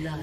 Blood.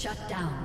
Shut down.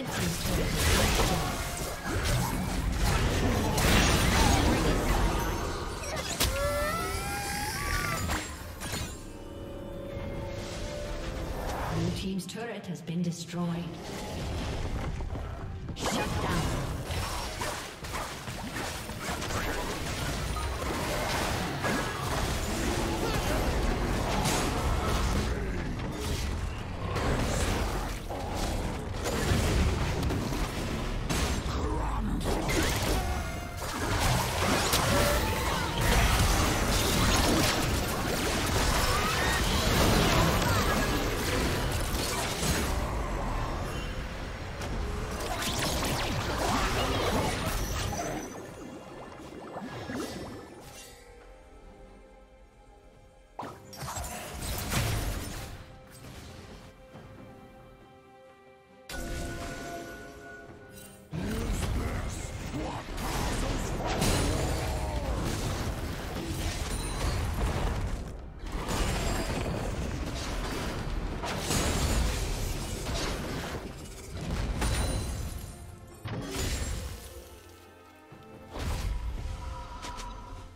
Red team's turret Blue team's turret has been destroyed.